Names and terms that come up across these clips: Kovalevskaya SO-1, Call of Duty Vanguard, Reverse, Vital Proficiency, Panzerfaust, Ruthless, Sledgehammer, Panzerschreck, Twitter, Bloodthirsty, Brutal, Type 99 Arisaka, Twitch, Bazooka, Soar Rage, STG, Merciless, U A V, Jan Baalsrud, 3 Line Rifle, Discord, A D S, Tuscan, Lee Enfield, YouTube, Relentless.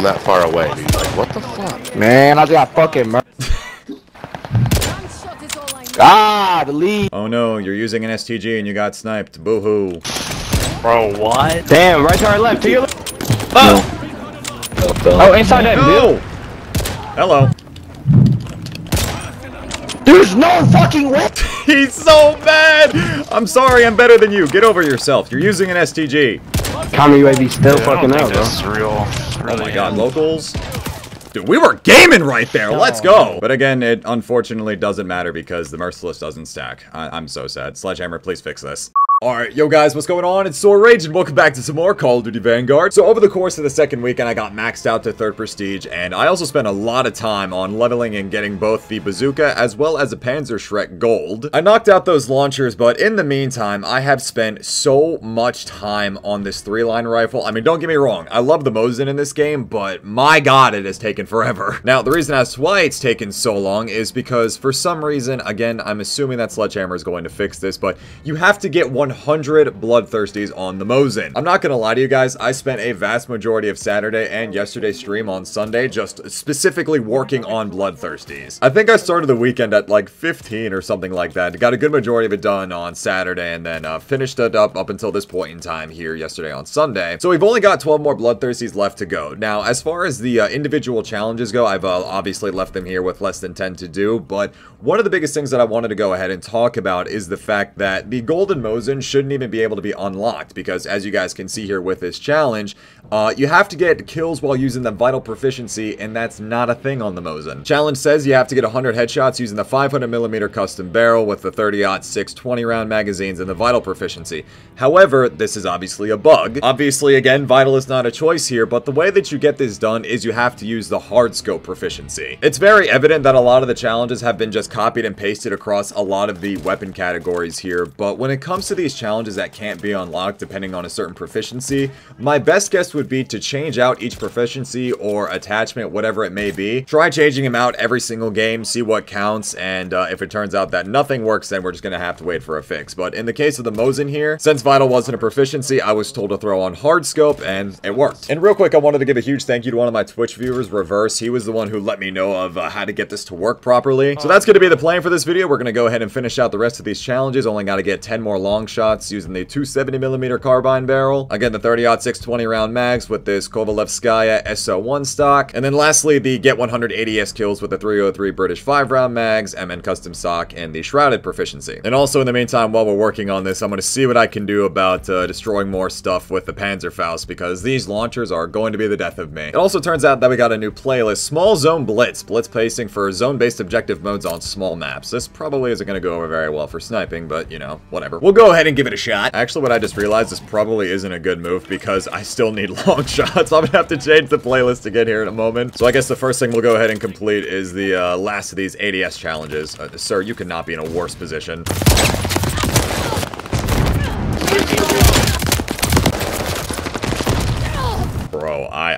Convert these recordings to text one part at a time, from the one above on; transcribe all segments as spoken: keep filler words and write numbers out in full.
from that far away, dude. Like, what the fuck? Man, I got fucking mur- Ah, the lead. Oh no, you're using an S T G and you got sniped. Boo hoo. Bro, what? Damn, right to our left, to your left. Oh! No. Oh, inside that no. Bill. Hello. There's no fucking way! He's so bad! I'm sorry, I'm better than you. Get over yourself. You're using an S T G. Counter U A V still Dude, fucking out, bro. That's real. Oh my god, locals. Dude, we were gaming right there. No. Let's go. But again, it unfortunately doesn't matter because the Merciless doesn't stack. I I'm so sad. Sledgehammer, please fix this. Alright, yo guys, what's going on? It's Soar Rage and welcome back to some more Call of Duty Vanguard. So over the course of the second weekend, I got maxed out to third prestige, and I also spent a lot of time on leveling and getting both the Bazooka as well as a Panzerschreck gold. I knocked out those launchers, but in the meantime, I have spent so much time on this three line rifle. I mean, don't get me wrong, I love the Mosin in this game, but my god, it has taken forever. Now, the reason as to why it's taken so long is because for some reason, again, I'm assuming that Sledgehammer is going to fix this, but you have to get one one hundred bloodthirsties on the Mosin. I'm not gonna lie to you guys, I spent a vast majority of Saturday and yesterday's stream on Sunday just specifically working on bloodthirsties. I think I started the weekend at like fifteen or something like that. Got a good majority of it done on Saturday and then uh, finished it up up until this point in time here yesterday on Sunday. So we've only got twelve more bloodthirsties left to go. Now, as far as the uh, individual challenges go, I've uh, obviously left them here with less than ten to do, but one of the biggest things that I wanted to go ahead and talk about is the fact that the Golden Mosin shouldn't even be able to be unlocked because, as you guys can see here with this challenge, uh, you have to get kills while using the vital proficiency, and that's not a thing on the Mosin. Challenge says you have to get one hundred headshots using the five hundred millimeter custom barrel with the thirty aught six twenty round magazines and the vital proficiency. However, this is obviously a bug. Obviously, again, vital is not a choice here, but the way that you get this done is you have to use the hard scope proficiency. It's very evident that a lot of the challenges have been just copied and pasted across a lot of the weapon categories here, but when it comes to these challenges that can't be unlocked depending on a certain proficiency, my best guess would be to change out each proficiency or attachment, whatever it may be. Try changing them out every single game, see what counts, and uh, if it turns out that nothing works, then we're just gonna have to wait for a fix. But in the case of the Mosin here, since vital wasn't a proficiency, I was told to throw on hard scope, and it worked. And real quick, I wanted to give a huge thank you to one of my Twitch viewers, Reverse. He was the one who let me know of uh, how to get this to work properly. So that's gonna be the plan for this video. We're gonna go ahead and finish out the rest of these challenges. Only gotta get ten more long shots using the two seventy millimeter carbine barrel. Again, the thirty aught six twenty round mags with this Kovalevskaya S O one stock. And then lastly, the get one hundred A D S kills with the three oh three British five round mags, M N custom stock, and the shrouded proficiency. And also in the meantime, while we're working on this, I'm going to see what I can do about uh, destroying more stuff with the Panzerfaust because these launchers are going to be the death of me. It also turns out that we got a new playlist, Small Zone Blitz. Blitz pacing for zone-based objective modes on small maps. This probably isn't going to go over very well for sniping, but you know, whatever. We'll go ahead and give it a shot. Actually, what I just realized, this probably isn't a good move because I still need long shots. I'm gonna have to change the playlist to get here in a moment. So I guess the first thing we'll go ahead and complete is the uh, last of these A D S challenges. Uh, sir, you could not be in a worse position.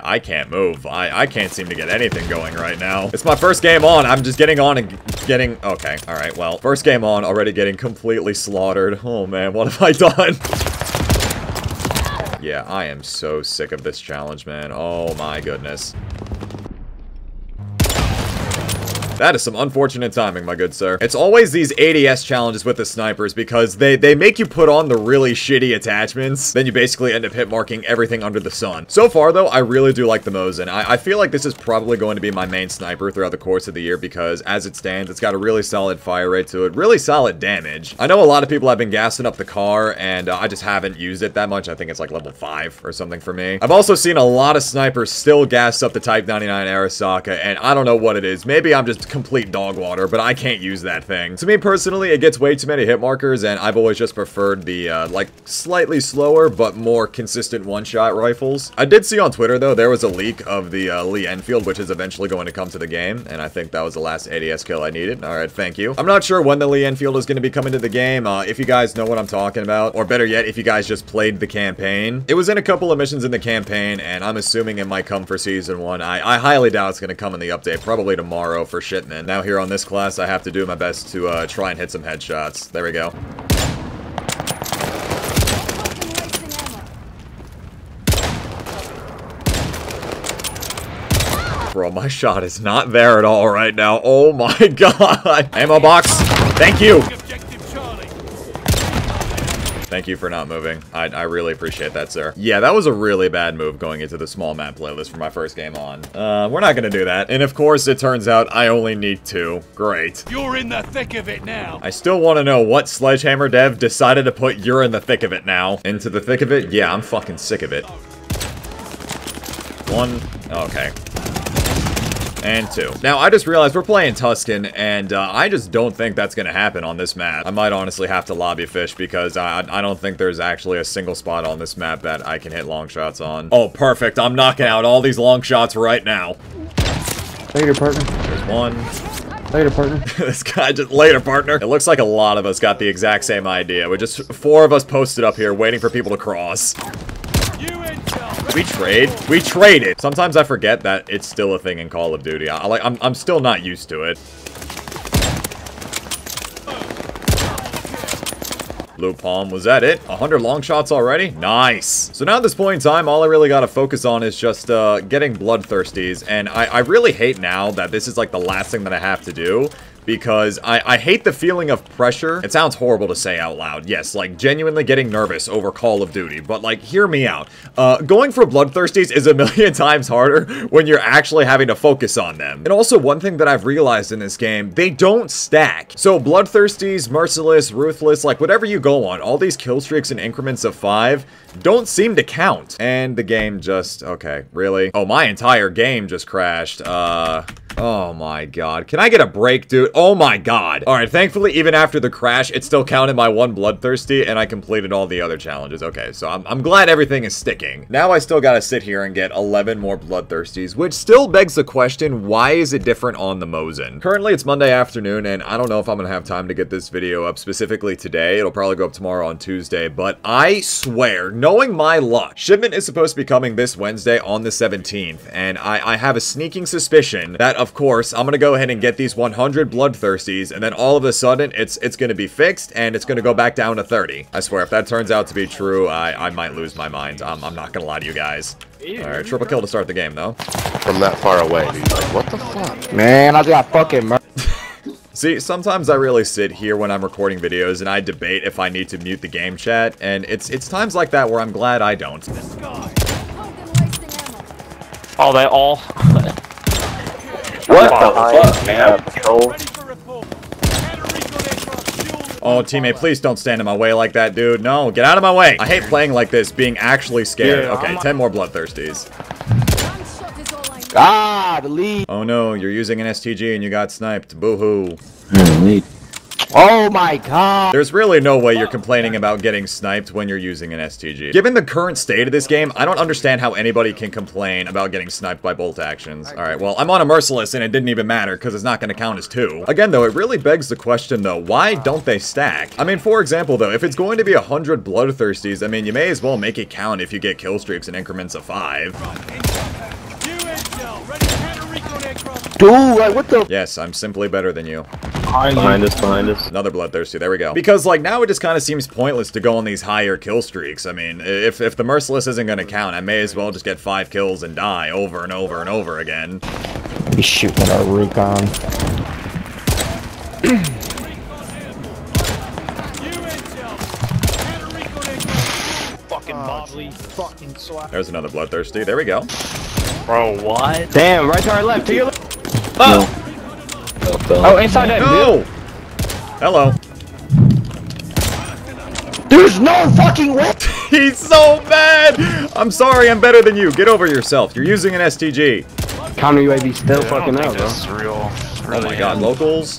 I can't move. I, I can't seem to get anything going right now. It's my first game on. I'm just getting on and getting... Okay. All right. Well, first game on, already getting completely slaughtered. Oh, man. What have I done? Yeah, I am so sick of this challenge, man. Oh, my goodness. That is some unfortunate timing, my good sir. It's always these A D S challenges with the snipers because they, they make you put on the really shitty attachments. Then you basically end up hitmarking everything under the sun. So far, though, I really do like the Mosin. I, I feel like this is probably going to be my main sniper throughout the course of the year because, as it stands, it's got a really solid fire rate to it. Really solid damage. I know a lot of people have been gassing up the car, and uh, I just haven't used it that much. I think it's like level five or something for me. I've also seen a lot of snipers still gas up the Type ninety-nine Arisaka, and I don't know what it is. Maybe I'm just complete dog water, but I can't use that thing. To me personally, it gets way too many hit markers, and I've always just preferred the uh, like slightly slower but more consistent one-shot rifles. I did see on Twitter though there was a leak of the uh, Lee Enfield, which is eventually going to come to the game, and I think that was the last A D S kill I needed. All right, thank you. I'm not sure when the Lee Enfield is going to be coming to the game. Uh, if you guys know what I'm talking about, or better yet, if you guys just played the campaign, it was in a couple of missions in the campaign, and I'm assuming it might come for season one. I, I highly doubt it's going to come in the update. Probably tomorrow for shit. Man. Now here on this class, I have to do my best to uh, try and hit some headshots. There we go. bro, my shot is not there at all right now. Oh my god. Ammo box. Thank you. Thank you for not moving. I, I really appreciate that, sir. Yeah, that was a really bad move going into the small map playlist for my first game on. Uh, we're not gonna do that. And of course, it turns out I only need two. Great. You're in the thick of it now. I still wanna know what Sledgehammer dev decided to put "you're in the thick of it now" into the thick of it. Yeah, I'm fucking sick of it. One, okay. And two. Now, I just realized we're playing Tuscan, and uh, I just don't think that's gonna happen on this map. I might honestly have to lobby fish because I, I don't think there's actually a single spot on this map that I can hit long shots on. Oh, perfect. I'm knocking out all these long shots right now. Later, partner. There's one. Later, partner. This guy just, later, partner. It looks like a lot of us got the exact same idea. We're just four of us posted up here waiting for people to cross. We trade. We traded. Sometimes I forget that it's still a thing in Call of Duty. I like. I'm. I'm still not used to it. Blue palm. Was that it? A hundred long shots already? Nice. So now at this point in time, all I really gotta focus on is just uh, getting bloodthirsties, and I, I really hate now that this is like the last thing that I have to do. Because I, I hate the feeling of pressure. It sounds horrible to say out loud. Yes, like genuinely getting nervous over Call of Duty. But like, hear me out. Uh, going for bloodthirsties is a million times harder when you're actually having to focus on them. And also one thing that I've realized in this game, they don't stack. So bloodthirsties, merciless, ruthless, like whatever you go on, all these kill streaks in increments of five don't seem to count. And the game just, okay, really? Oh, my entire game just crashed. Uh... Oh my god. Can I get a break, dude? Oh my god. Alright, thankfully, even after the crash, it still counted my one bloodthirsty, and I completed all the other challenges. Okay, so I'm, I'm glad everything is sticking. Now I still gotta sit here and get eleven more bloodthirsties, which still begs the question, why is it different on the Mosin? Currently, it's Monday afternoon, and I don't know if I'm gonna have time to get this video up specifically today. It'll probably go up tomorrow on Tuesday, but I swear, knowing my luck, shipment is supposed to be coming this Wednesday on the seventeenth, and I, I have a sneaking suspicion that of course, I'm gonna go ahead and get these one hundred bloodthirsties, and then all of a sudden, it's it's gonna be fixed, and it's gonna go back down to thirty. I swear, if that turns out to be true, I, I might lose my mind. I'm, I'm not gonna lie to you guys. Alright, triple kill to start the game, though. From that far away, dude. Like, what the fuck? Man, I got fucking mur- See, sometimes I really sit here when I'm recording videos, and I debate if I need to mute the game chat, and it's, it's times like that where I'm glad I don't. Oh, they all... What the fuck, man? Oh, teammate, please don't stand in my way like that, dude. No, get out of my way. I hate playing like this, being actually scared. Yeah, okay, ten more bloodthirsties. Ah, the lead. Oh no, you're using an S T G and you got sniped. Boo-hoo. Oh my god! There's really no way you're complaining about getting sniped when you're using an S T G. Given the current state of this game, I don't understand how anybody can complain about getting sniped by bolt actions. Alright, well, I'm on a Merciless and it didn't even matter because it's not going to count as two. Again, though, it really begs the question, though, why don't they stack? I mean, for example, though, if it's going to be one hundred bloodthirsties, I mean, you may as well make it count if you get kill streaks in increments of five. Dude, like, what the- Yes, I'm simply better than you. Behind us, behind us. Another bloodthirsty, there we go. Because, like, now it just kind of seems pointless to go on these higher kill streaks. I mean, if, if the Merciless isn't going to count, I may as well just get five kills and die over and over and over again. He's shooting our recon. Fucking Mobley, fucking slap. There's another bloodthirsty, there we go. Bro, what? Damn, right to our left, to your left. Oh! No. Oh, inside that No! Hello. There's no fucking way! He's so bad! I'm sorry, I'm better than you. Get over yourself. You're using an S T G. Counter U A V still Dude, fucking out, bro. Real, really oh my god, am. Locals.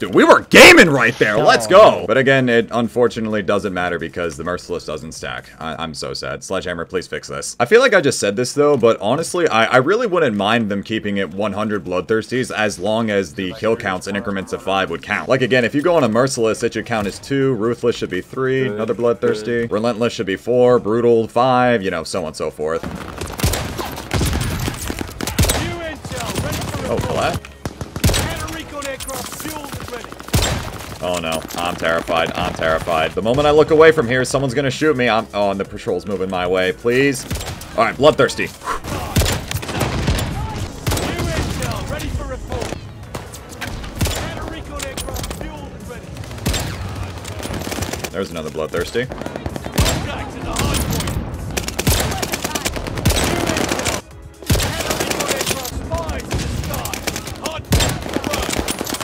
Dude, we were gaming right there. No. Let's go. But again, it unfortunately doesn't matter because the Merciless doesn't stack. I I'm so sad. Sledgehammer, please fix this. I feel like I just said this though, but honestly, I, I really wouldn't mind them keeping it one hundred bloodthirsties as long as the kill counts in increments of five would count. Like again, if you go on a Merciless, it should count as two. Ruthless should be three. Another bloodthirsty. Relentless should be four. Brutal five. You know, so on and so forth. Oh, hello? Oh no, I'm terrified, I'm terrified. The moment I look away from here, someone's gonna shoot me. I'm- oh, and the patrol's moving my way, please. Alright, bloodthirsty. There's another bloodthirsty.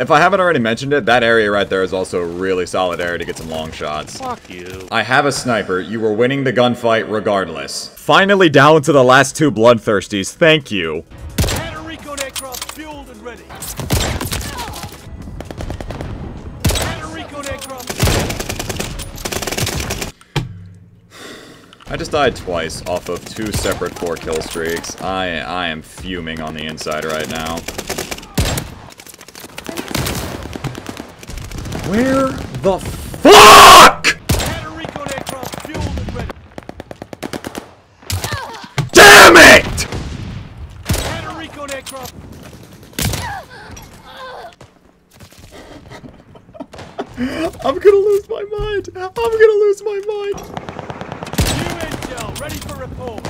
If I haven't already mentioned it, that area right there is also a really solid area to get some long shots. Fuck you. I have a sniper. You were winning the gunfight regardless. Finally down to the last two bloodthirsties. Thank you. Panarico aircraft fueled and ready. Panarico aircraft. I just died twice off of two separate four kill streaks. I I am fuming on the inside right now. Where the fuck? Damn it! I'm gonna lose my mind. I'm gonna lose my mind. New intel ready for report.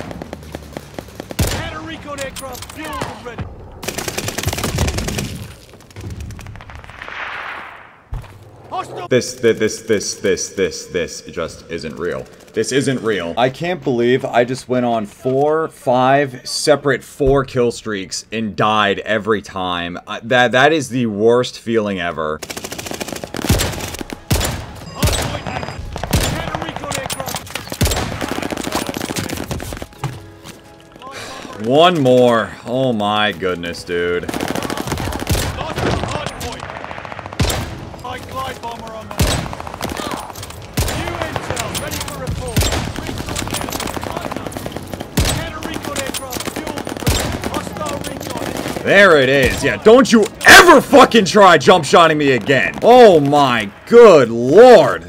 Panarico aircraft fueled and ready. This, this, this, this, this, this, it just isn't real. This isn't real. I can't believe I just went on four, five separate four kill streaks and died every time. I, that, that is the worst feeling ever. One more. Oh my goodness, dude. There it is. Yeah, don't you ever fucking try jump-shotting me again. Oh my good lord.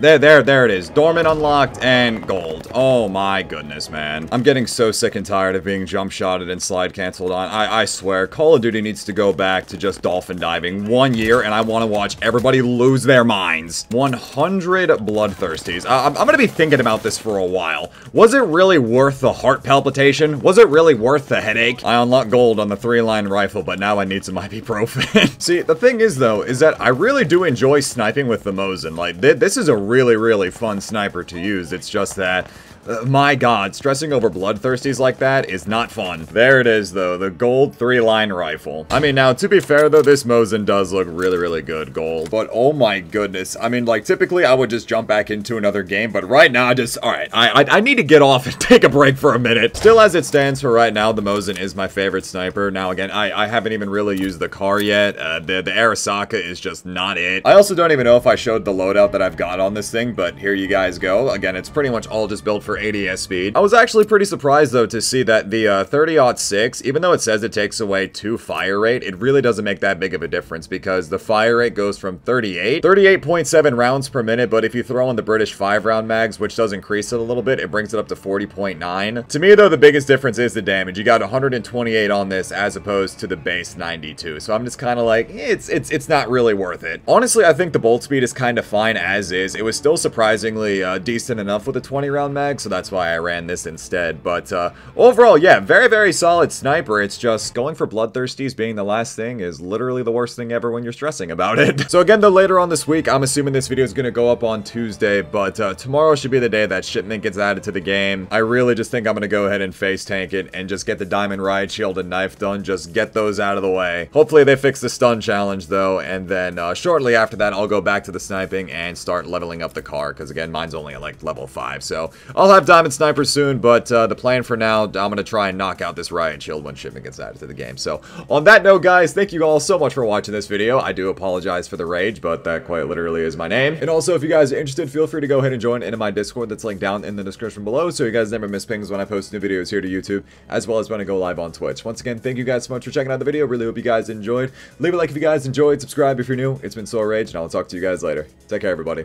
There, there, there it is. Dormant unlocked and gold. Oh my goodness, man. I'm getting so sick and tired of being jump-shotted and slide-canceled on. I, I swear, Call of Duty needs to go back to just dolphin diving one year, and I want to watch everybody lose their minds. one hundred bloodthirsties. I, I'm, I'm gonna be thinking about this for a while. Was it really worth the heart palpitation? Was it really worth the headache? I unlocked gold on the three line rifle, but now I need some ibuprofen. See, the thing is, though, is that I really do enjoy sniping with the Mosin. Like, th this is a really, really fun sniper to use. It's just that, uh, my god, stressing over bloodthirsties like that is not fun. There it is, though, the gold three line rifle. I mean, now, to be fair, though, this Mosin does look really, really good gold. But, oh my goodness. I mean, like, typically, I would just jump back into another game, but right now, I just, alright, I, I I need to get off and take a break for a minute. Still, as it stands for right now, the Mosin is my favorite sniper. Now, again, I, I haven't even really used the car yet. Uh, the, the Arisaka is just not it. I also don't even know if I showed the loadout that I've got on on this thing, but here you guys go. Again, it's pretty much all just built for A D S speed. I was actually pretty surprised, though, to see that the uh, thirty aught six, even though it says it takes away two fire rate, it really doesn't make that big of a difference because the fire rate goes from thirty-eight, thirty-eight point seven rounds per minute, but if you throw in the British five round mags, which does increase it a little bit, it brings it up to forty point nine. To me, though, the biggest difference is the damage. You got one hundred twenty-eight on this as opposed to the base ninety-two, so I'm just kind of like, it's, it's, it's not really worth it. Honestly, I think the bolt speed is kind of fine as is. It was still surprisingly uh, decent enough with a twenty round mag, so that's why I ran this instead. But uh, overall, yeah, very, very solid sniper. It's just going for bloodthirsties being the last thing is literally the worst thing ever when you're stressing about it. So again, though, later on this week, I'm assuming this video is going to go up on Tuesday, but uh, tomorrow should be the day that shipment gets added to the game. I really just think I'm going to go ahead and face tank it and just get the diamond ride shield and knife done. Just get those out of the way. Hopefully they fix the stun challenge, though, and then uh, shortly after that, I'll go back to the sniping and start leveling up the car, because again, mine's only at like level five, so I'll have diamond sniper soon. But uh, the plan for now, I'm gonna try and knock out this riot shield when shipment gets added to the game. So on that note, guys, thank you all so much for watching this video. I do apologize for the rage, but that quite literally is my name. And also, if you guys are interested, feel free to go ahead and join into my Discord that's linked down in the description below, so you guys never miss pings when I post new videos here to YouTube, as well as when I go live on Twitch. Once again, thank you guys so much for checking out the video. Really hope you guys enjoyed. Leave a like if you guys enjoyed. Subscribe if you're new. It's been Soar Rage, and I'll talk to you guys later. Take care, everybody.